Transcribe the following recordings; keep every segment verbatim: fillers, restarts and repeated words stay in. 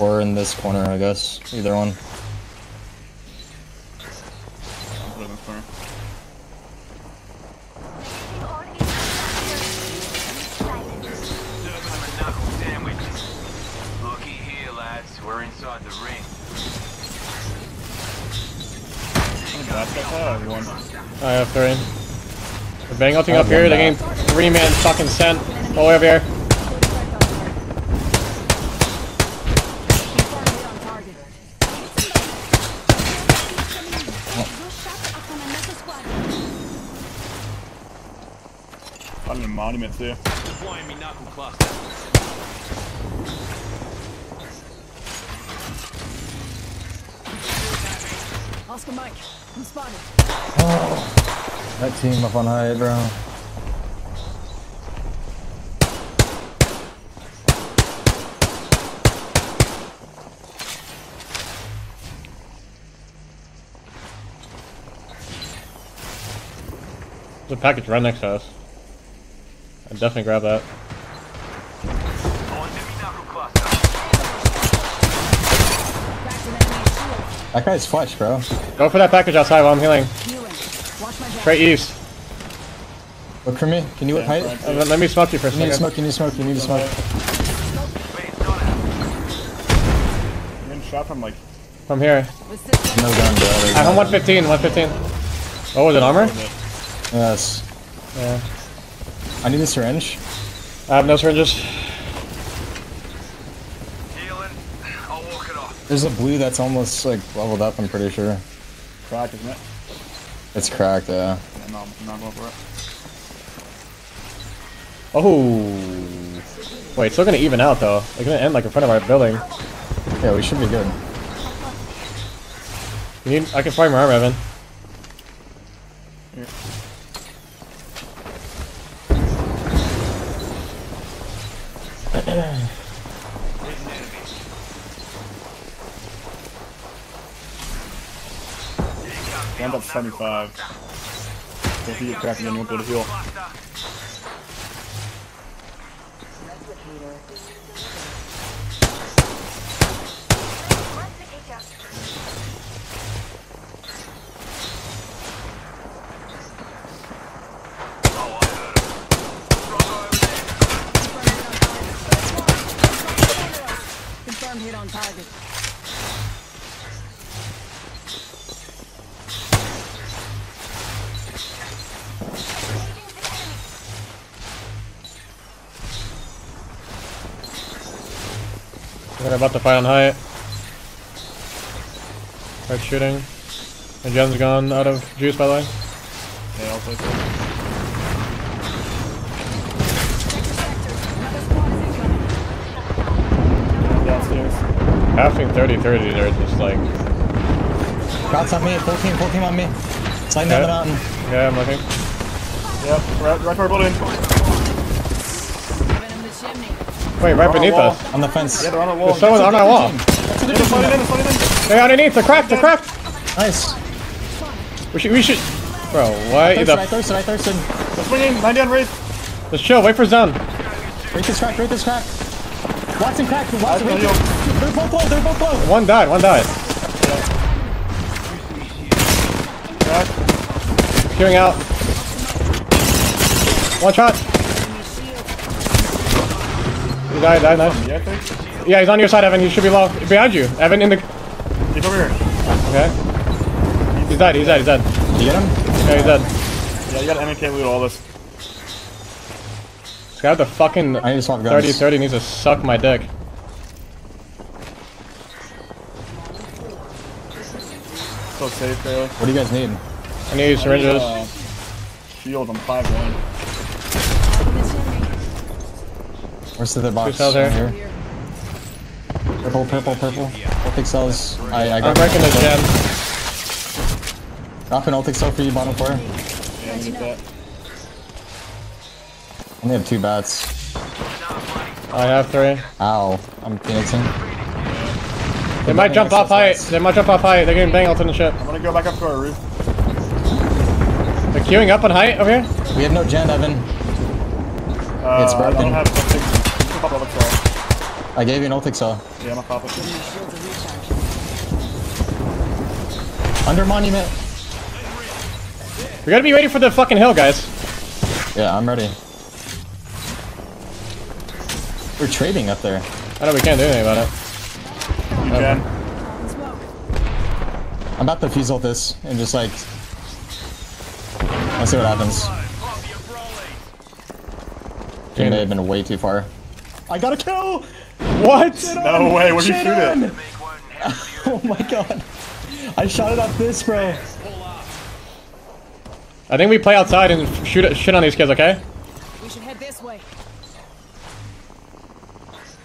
Or in this corner, I guess. Either one. I have three. They're banging nothing up here. They're getting three man fucking sent all the way over here. Oh. I'm in monument there. Oscar Mike, I'm spotted. Oh, that team up on high, bro. There's a package right next to us. I'd definitely grab that. That guy's flush, bro. Go for that package outside while I'm healing. Straight east. Look for me. Can you yeah, hide? Right, uh, let me smoke you for a second. You need to smoke, you need to smoke, you need to smoke. You're getting shot from like... From here. No gun, bro. I have one fifteen, one fifteen. Oh, was it armor? Yes. Yeah. I need a syringe. I have no syringes. There's a blue that's almost like leveled up, I'm pretty sure. Cracked, isn't it? It's cracked, yeah. Yeah, no, I'm not going for it. Oh! Wait, it's still gonna even out though. It's gonna end like in front of our building. Yeah, we should be good. You need, I can find my arm, Evan. Here. I'm up seventy-five. If you get cracking in, we'll go to heal. Confirmed hit on target. They're about to fight on height. Right shooting. The Jen's gone out of juice, by the way. Yeah, I'll take it. Downstairs. Passing thirty thirty, they're just like... Shots on me, full team, full team on me. Sliding down the mountain. Yeah, I'm looking. Yep, right, right for our building. Wait, right beneath us. On the fence. Yeah, they're on our wall. There's someone on our wall. They're underneath. They're cracked. They're cracked. Nice. We should, we should. Bro, why the? I thirsted, I thirsted. They're swinging. Line down, Wraith. Let's chill. Wait for Zon. Wraith is cracked. Wraith is cracked. Watson cracked. Watson. They're both low. They're both low. One died. One died. Cracked. Queuing out. One shot. He died, died, died. Yeah, okay. Yeah, he's on your side, Evan. He should be low. Behind you. Evan in the... He's over here. Okay. He's, he's dead, he's dead, he's dead. You get him? Yeah, he's dead. Yeah, you gotta M K loot all this. This guy with the fucking thirty thirty needs to suck my dick. So safe, Taylor. What do you guys need? I need syringes. I need, uh, shield, I'm five one. Where's the box? Two cells there. Right here. Purple, purple, purple. Ultic cells. I, I got I'm breaking the gem. Drop an ultic cell for you, bottom floor. Yeah, I need that. I only have two bats. I have three. Ow. I'm phoenixing. They might jump off height. They might jump off height. They're getting bang ults in the ship. I'm gonna go back up to our roof. They're queuing up on height over here? We have no gen, Evan. Uh, it's broken. I don't have something. Pop up a I gave you an Ultic Saw. Yeah, I'm a pop up. Under monument. We gotta be ready for the fucking hill, guys. Yeah, I'm ready. We're trading up there. I know we can't do anything about it. You can. I'm about to Fusil this and just like... Let's see what happens. Dude, may have been way too far. I got a kill! What? No way, where'd you shoot it? Oh my god. I shot it off this, bro. I think we play outside and shoot shit on these kids, okay? We should head this way.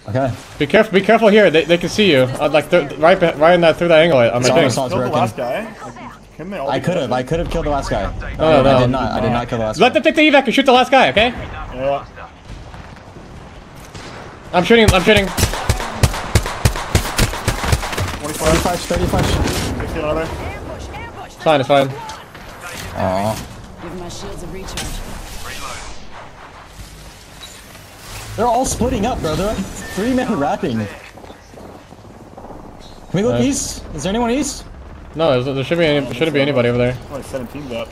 Okay. Be careful! Be careful here. They, they can see you. I'd like th right right in that through that angle. I'm like, killed the last guy. I could have. I could have killed the last guy. No, no, no. I did not. I did not kill the last guy. Let them take the evac and shoot the last guy. Okay. Yeah. I'm shooting. I'm shooting. twenty-five, thirty-five. It's fine. It's fine. Aw. Give my shields a recharge. They're all splitting up, bro. They're like three men rapping. Can we look uh, east? Is there anyone east? No, there should be any, there shouldn't be anybody over there. Like seventeen's up.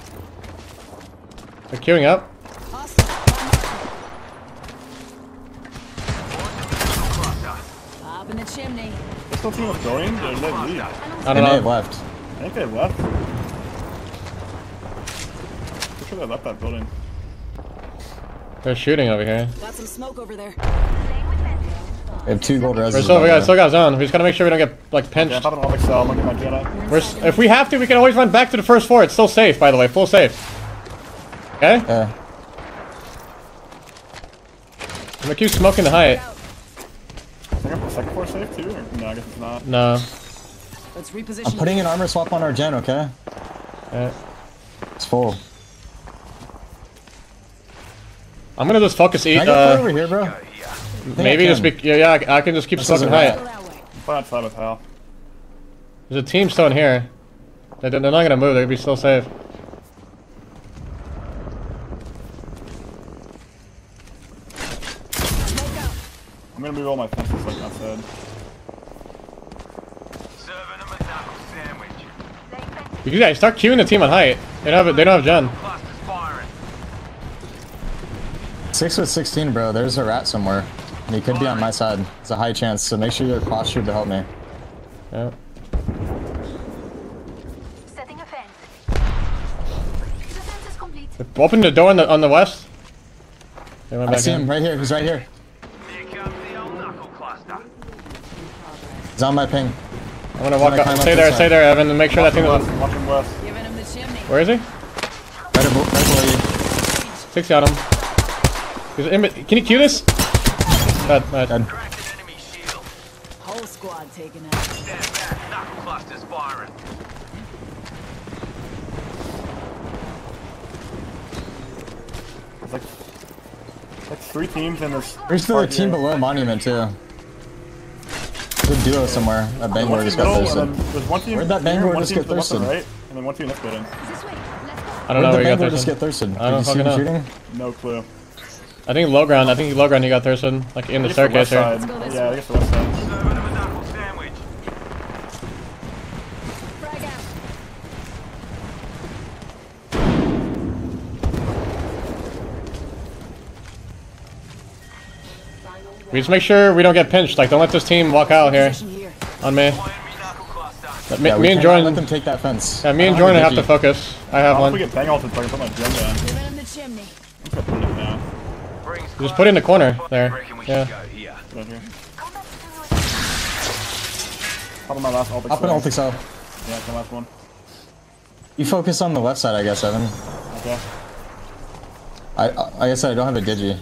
They're queuing up. Up in the chimney. This whole team was going. They left. I don't know. They left. I think they left. I'm sure they left that building. They're shooting over here. Got some smoke over there. We have two gold reses. We still got, still got zone. We just gotta make sure we don't get like pinched. Yeah, I'm Excel. I'm my Jedi. We're, if we have to, we can always run back to the first floor. It's still safe, by the way. Full safe. Okay. Yeah. I'm gonna keep smoking the height. Is the second floor safe too? Or? No, I guess it's not. No. Let's reposition. I'm putting an armor swap on our gen. Okay. Yeah. It's full. I'm gonna just focus eat. Can I get uh, over here, bro? Maybe just be. Yeah, yeah. I can just keep smoking height. There's a team still in here. They're, they're not gonna move. They're gonna be still safe. I'm gonna move all my fences like I said. You guys start queuing the team on height. They don't have. They don't have Jen. six with sixteen, bro. There's a rat somewhere. And he could be on my side. It's a high chance, so make sure you're postured to help me. Yep. Setting a fence. The fence is complete. Open the door on the on the west. They went back I see in. him right here. He's right here. He's on my ping. I'm gonna walk I'm gonna up. Stay up there. Side. Stay there, Evan, and make sure walk that thing is Walk him west. Giving him the chimney. Where is he? Right above, right below you. Six on him. Can you cue this? Bad, bad. Bad. Whole squad taken out. Stand back, knuckle clusters firing. It's like, it's like three teams and there's. There's still a team here. Below monument too. There's a duo somewhere. That Bangor just got thirsted. Where'd that Bangor just get thirsted? Right, and then one team left building. I don't know where you got thirsted. Where'd the Bangor just get thirsted? I don't fucking know. No clue. I think low ground, I think low ground you got Thurston, like in the staircase here. Yeah, I guess the west side. We just make sure we don't get pinched, like don't let this team walk out here. On me. But me, yeah, me and Jordan. Let them take that fence. Yeah, me and Jordan have to focus. I have one. We get bang ulted, I put my gem down. Just put it in the corner there. Yeah. Probably my last Ultic. I'll put Ultic out. Yeah, it's the last one. You focus on the left side, I guess, Evan. Okay. I I guess I don't have a digi.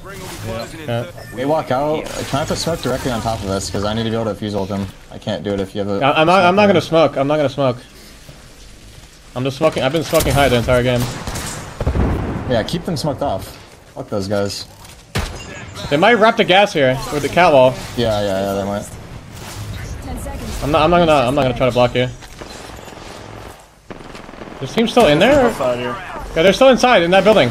Yeah. Yeah. We walk out. I try not to smoke directly on top of us because I need to be able to fuse ult him. I can't do it if you have a. I'm not. I'm not gonna smoke. I'm not gonna smoke. I'm just smoking. I've been smoking high the entire game. Yeah, keep them smoked off. Fuck those guys. They might wrap the gas here with the cat wall. Yeah, yeah, yeah, they might. I'm not, I'm not gonna, I'm not gonna try to block you. This team's still in there. Or? Yeah, they're still inside in that building.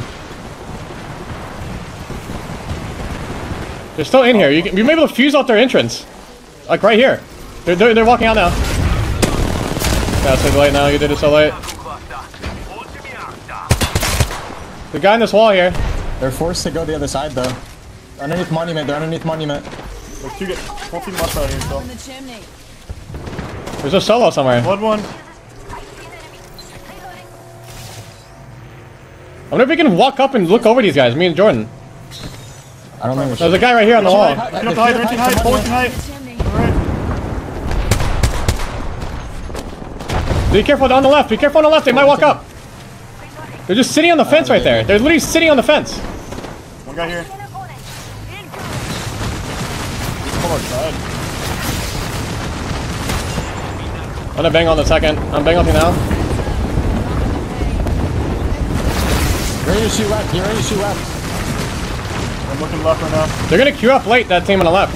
They're still in here. You, can, you may be able to fuse out their entrance. Like right here. They're, they're, they're walking out now. Yeah, it's too late now. You did it so late. The guy in this wall here. They're forced to go the other side though. Underneath monument. They're underneath monument. There's two guys. Won't be much out here still. There's a solo somewhere. One one. I wonder if we can walk up and look over these guys, me and Jordan. I don't know what. There's a guy right here on the wall. They're empty height, they're empty height, they're empty height. Be careful on the left, be careful on the left, they might walk up. They're just sitting on the fence right there. They're literally sitting on the fence. One guy here. I'm gonna bang on the second. I'm banging on you now. You're ready to shoot left. You're ready to shoot left. I'm looking left right now. They're gonna queue up late. That team on the left.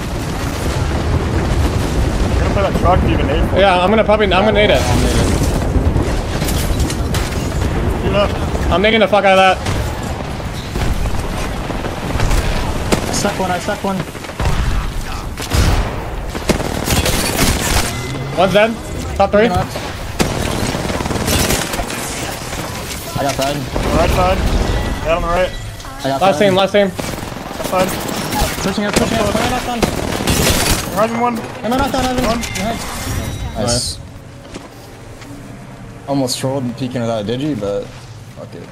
They're gonna play that truck to even nade for. Yeah, I'm gonna probably. I'm gonna nade it. Queue left. I'm nading the fuck out of that. I stuck one. I stuck one. One's dead. Top three. I got fried. Right side. Yeah, on the right. I got last team, last team. Left side. Pushing up, pushing up. Horizon one. Horizon one. I'm not done, I'm one. Nice. Almost trolled and peeking without a digi, but fuck it.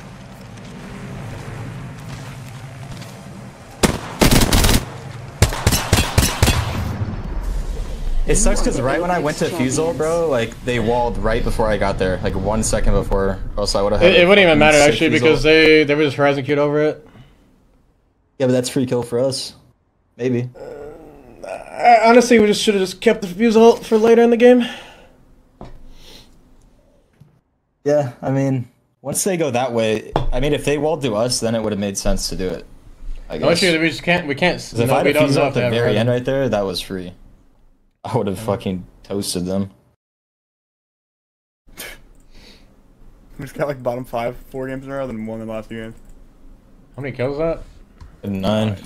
It sucks because right when I went to Fusil, bro, like they walled right before I got there, like one second before, or else I would have. It, it wouldn't even matter actually Fusil. Because they they were just Horizon queued over it. Yeah, but that's free kill for us, maybe. Uh, I, honestly, we just should have just kept the Fusil for later in the game. Yeah, I mean, once they go that way, I mean, if they walled to us, then it would have made sense to do it. I guess. Actually, we just can't. We can't. If no, I had Fusil at the very end right there, that was free. I would have fucking toasted them. We just got like bottom five, four games in a row, then won the last few games. How many kills is that? Nine.